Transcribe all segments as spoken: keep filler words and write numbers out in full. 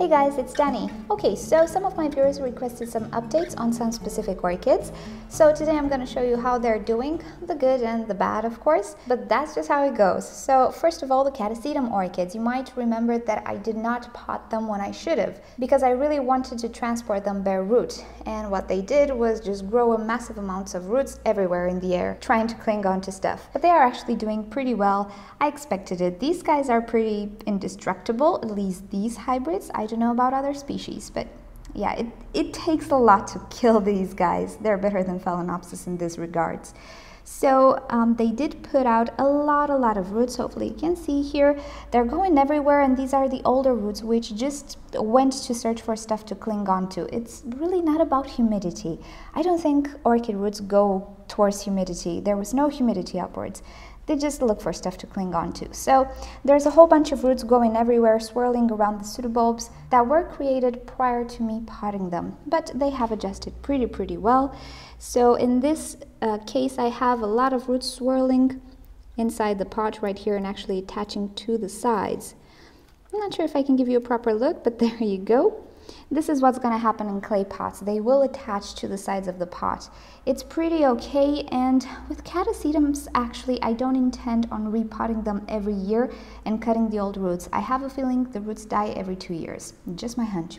Hey guys, it's Danny. Okay, so some of my viewers requested some updates on some specific orchids. So today I'm going to show you how they're doing, the good and the bad of course, but that's just how it goes. So first of all, the catasetum orchids. You might remember that I did not pot them when I should have because I really wanted to transport them bare root, and what they did was just grow a massive amounts of roots everywhere in the air, trying to cling on to stuff. But they are actually doing pretty well. I expected it. These guys are pretty indestructible, at least these hybrids. I don't know about other species, but yeah, it, it takes a lot to kill these guys. They're better than Phalaenopsis in this regards. So um, they did put out a lot, a lot of roots. Hopefully you can see here. They're going everywhere, and these are the older roots which just went to search for stuff to cling on to. It's really not about humidity. I don't think orchid roots go towards humidity. There was no humidity upwards. They just look for stuff to cling on to. So there's a whole bunch of roots going everywhere, swirling around the pseudobulbs that were created prior to me potting them, but they have adjusted pretty, pretty well. So in this uh, case, I have a lot of roots swirling inside the pot right here and actually attaching to the sides. I'm not sure if I can give you a proper look, but there you go. This is what's going to happen in clay pots. They will attach to the sides of the pot. It's pretty okay, and with catasetums, actually, I don't intend on repotting them every year and cutting the old roots. I have a feeling the roots die every two years. Just my hunch.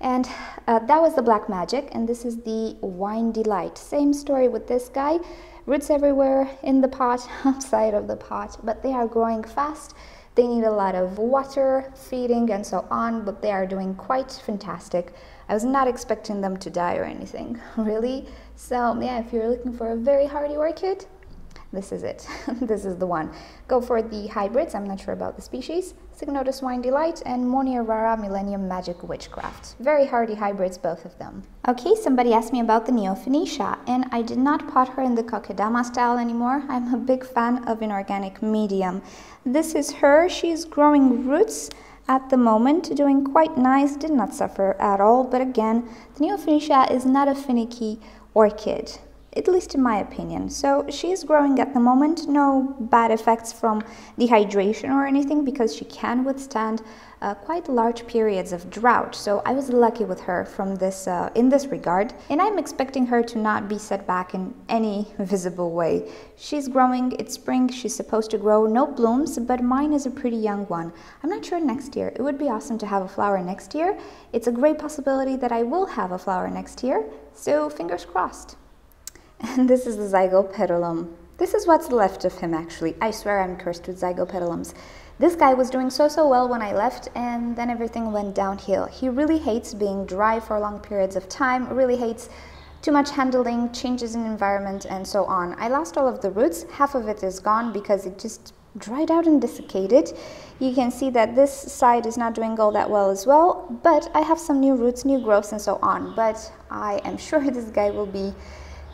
And uh, that was the Black Magic, and this is the Wine Delight. Same story with this guy. Roots everywhere, in the pot, outside of the pot, but they are growing fast. They need a lot of water, feeding, and so on, but they are doing quite fantastic. I was not expecting them to die or anything, really. So yeah, if you're looking for a very hardy orchid, this is it. This is the one. Go for the hybrids, I'm not sure about the species. Cygnotus Wine Delight and Monia Rara Millennium Magic Witchcraft. Very hardy hybrids, both of them. Okay, somebody asked me about the Neofinetia, and I did not pot her in the kokedama style anymore. I'm a big fan of inorganic medium. This is her. She's growing roots at the moment, doing quite nice, did not suffer at all, but again, the Neofinetia is not a finicky orchid, at least in my opinion. So she is growing at the moment, no bad effects from dehydration or anything because she can withstand uh, quite large periods of drought. So I was lucky with her from this uh, in this regard, and I'm expecting her to not be set back in any visible way. She's growing, it's spring, she's supposed to grow, no blooms, but mine is a pretty young one. I'm not sure next year. It would be awesome to have a flower next year. It's a great possibility that I will have a flower next year, so fingers crossed. And this is the zygopetalum. This is what's left of him, actually. I swear I'm cursed with zygopetalums. This guy was doing so, so well when I left, and then everything went downhill. He really hates being dry for long periods of time, really hates too much handling, changes in environment, and so on. I lost all of the roots. Half of it is gone because it just dried out and desiccated. You can see that this side is not doing all that well as well, but I have some new roots, new growths, and so on. But I am sure this guy will be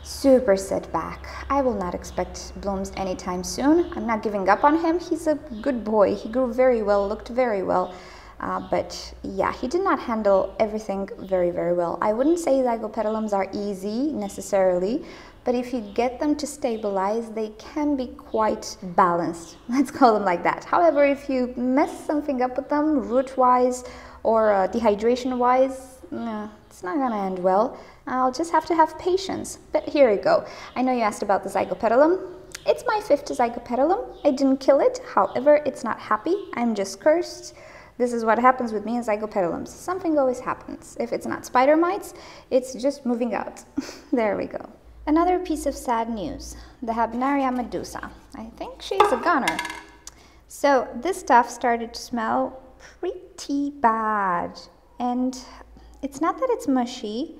super set back. I will not expect blooms anytime soon. I'm not giving up on him. He's a good boy. He grew very well, looked very well, uh, but yeah, he did not handle everything very, very well. I wouldn't say zygopetalums are easy necessarily, but if you get them to stabilize, they can be quite balanced. Let's call them like that. However, if you mess something up with them root-wise or uh, dehydration-wise, nah, it's not gonna end well. I'll just have to have patience. But here you go. I know you asked about the zygopetalum. It's my fifth zygopetalum. I didn't kill it. However, it's not happy. I'm just cursed. This is what happens with me and zygopetalums. Something always happens. If it's not spider mites, it's just moving out. There we go. Another piece of sad news. The Habenaria medusae. I think she's a goner. So this stuff started to smell pretty bad. And it's not that it's mushy.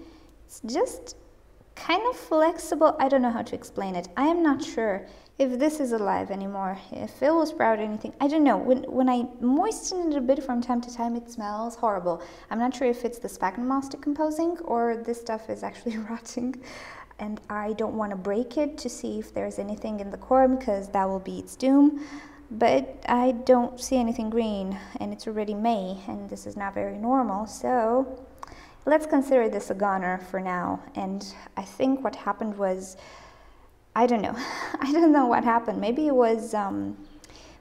It's just kind of flexible. I don't know how to explain it. I am not sure if this is alive anymore, if it will sprout anything. I don't know. When, when I moisten it a bit from time to time, it smells horrible. I'm not sure if it's the sphagnum decomposing or this stuff is actually rotting. And I don't want to break it to see if there's anything in the core because that will be its doom. But I don't see anything green, and it's already May, and this is not very normal, so let's consider this a goner for now. And I think what happened was, I don't know, I don't know what happened. Maybe it was, um,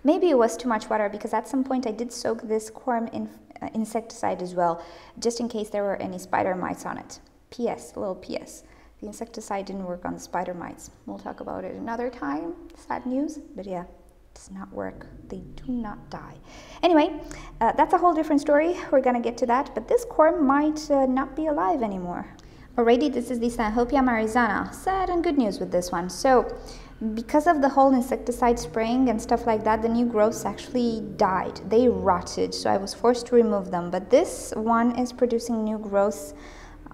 maybe it was too much water, because at some point I did soak this corm in insecticide as well, just in case there were any spider mites on it. P S, a little P S. The insecticide didn't work on the spider mites. We'll talk about it another time. Sad news, but yeah, it does not work. They do not die. Anyway, uh, that's a whole different story. We're gonna get to that, but this corm might uh, not be alive anymore. Alrighty, this is the Stanhopea marizana. Sad and good news with this one. So, because of the whole insecticide spraying and stuff like that, the new growths actually died. They rotted, so I was forced to remove them. But this one is producing new growths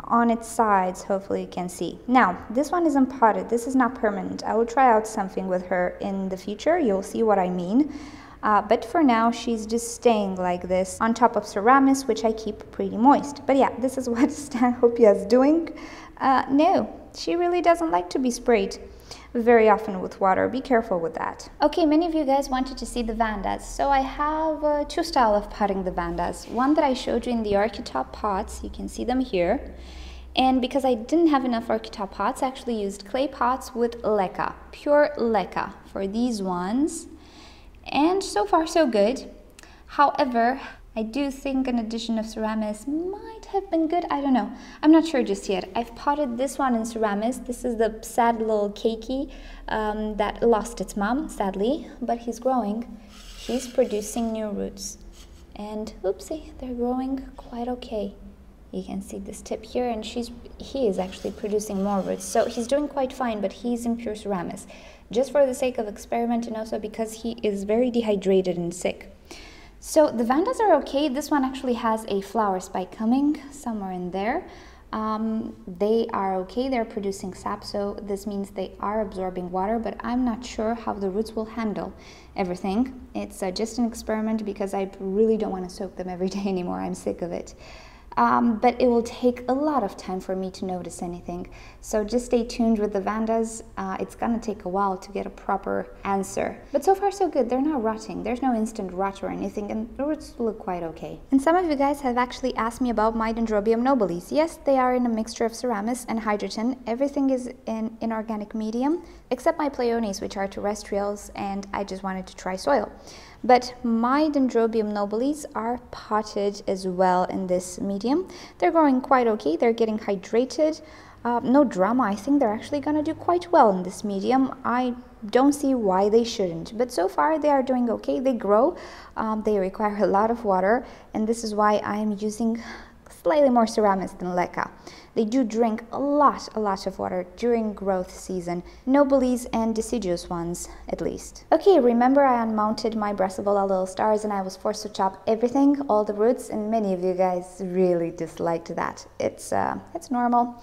on its sides, hopefully you can see. Now, this one isn't potted. This is not permanent. I will try out something with her in the future. You'll see what I mean. Uh, but for now, she's just staying like this on top of Seramis, which I keep pretty moist. But yeah, this is what Stanhopea is doing. Uh, no, she really doesn't like to be sprayed very often with water. Be careful with that. Okay, many of you guys wanted to see the Vandas. So I have uh, two style of potting the Vandas. One that I showed you in the Orchiata pots. You can see them here. And because I didn't have enough Orchiata pots, I actually used clay pots with LECA, pure LECA for these ones. And so far so good. However, I do think an addition of Seramis might have been good. I don't know. I'm not sure just yet. I've potted this one in Seramis. This is the sad little keiki um, that lost its mom, sadly, but he's growing. He's producing new roots. And oopsie, they're growing quite okay. You can see this tip here, and she's he is actually producing more roots. So he's doing quite fine, but he's in pure Seramis. Just for the sake of experiment and also because he is very dehydrated and sick. So the Vandas are okay. This one actually has a flower spike coming somewhere in there. Um, they are okay. They're producing sap, so this means they are absorbing water, but I'm not sure how the roots will handle everything. It's uh, just an experiment because I really don't want to soak them every day anymore. I'm sick of it. Um, but it will take a lot of time for me to notice anything. So just stay tuned with the Vandas. Uh, it's gonna take a while to get a proper answer. But so far so good, they're not rotting. There's no instant rot or anything, and the roots look quite okay. And some of you guys have actually asked me about my Dendrobium nobilis. Yes, they are in a mixture of Seramis and hydroton. Everything is in inorganic medium, except my Pleiones, which are terrestrials, and I just wanted to try soil. But my Dendrobium nobilis are potted as well in this medium. They're growing quite okay. They're getting hydrated. Uh, no drama. I think they're actually going to do quite well in this medium. I don't see why they shouldn't. But so far they are doing okay. They grow. Um, they require a lot of water. And this is why I'm using slightly more Seramis than LECA. They do drink a lot, a lot of water during growth season. Nobilis and deciduous ones, at least. Okay, remember I unmounted my Brassavola Little Stars and I was forced to chop everything, all the roots, and many of you guys really disliked that. It's, uh, it's normal.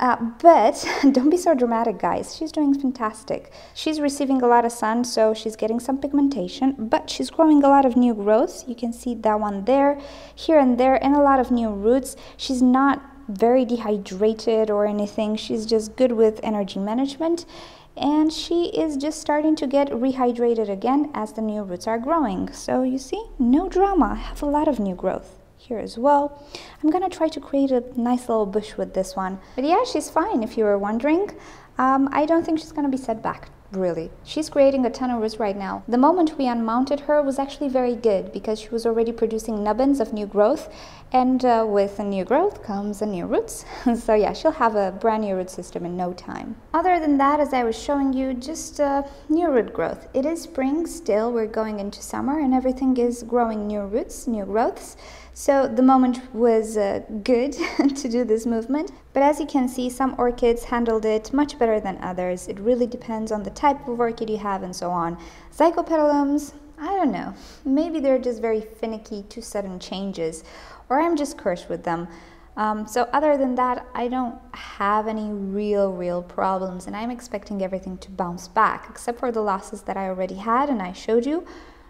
Uh, but don't be so dramatic, guys. She's doing fantastic. She's receiving a lot of sun, so she's getting some pigmentation, but she's growing a lot of new growths. You can see that one there, here and there, and a lot of new roots. She's not very dehydrated or anything. She's just good with energy management, and she is just starting to get rehydrated again as the new roots are growing. So you see, no drama. I have a lot of new growth here as well. I'm gonna try to create a nice little bush with this one. But yeah, she's fine if you were wondering. Um, I don't think she's gonna be set back, really. She's creating a ton of roots right now. The moment we unmounted her was actually very good because she was already producing nubbins of new growth, and uh, with a new growth comes a new roots. So yeah, she'll have a brand new root system in no time. Other than that, as I was showing you, just uh, new root growth. It is spring still, we're going into summer and everything is growing new roots, new growths. So the moment was uh, good to do this movement, but as you can see, some orchids handled it much better than others. It really depends on the type of orchid you have and so on. Zycopetalums, I don't know, maybe they're just very finicky to sudden changes, or I'm just cursed with them. Um, so other than that, I don't have any real, real problems, and I'm expecting everything to bounce back, except for the losses that I already had and I showed you.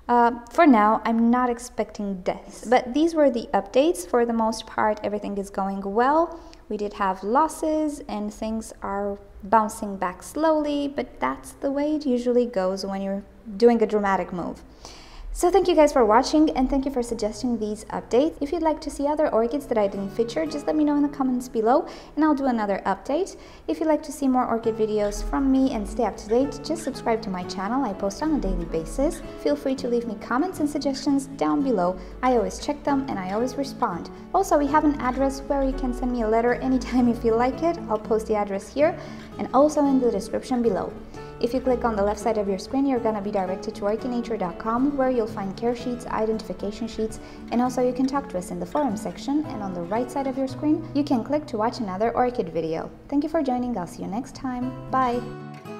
Uh, for now, I'm not expecting deaths, but these were the updates. For the most part, everything is going well. We did have losses and things are bouncing back slowly, but that's the way it usually goes when you're doing a dramatic move. So thank you guys for watching, and thank you for suggesting these updates. If you'd like to see other orchids that I didn't feature, just let me know in the comments below and I'll do another update. If you'd like to see more orchid videos from me and stay up to date, just subscribe to my channel. I post on a daily basis. Feel free to leave me comments and suggestions down below. I always check them and I always respond. Also, we have an address where you can send me a letter anytime if you like it. I'll post the address here and also in the description below. If you click on the left side of your screen, you're gonna be directed to Orchid Nature dot com, where you'll find care sheets, identification sheets, and also you can talk to us in the forum section. And on the right side of your screen, you can click to watch another orchid video. Thank you for joining. I'll see you next time. Bye!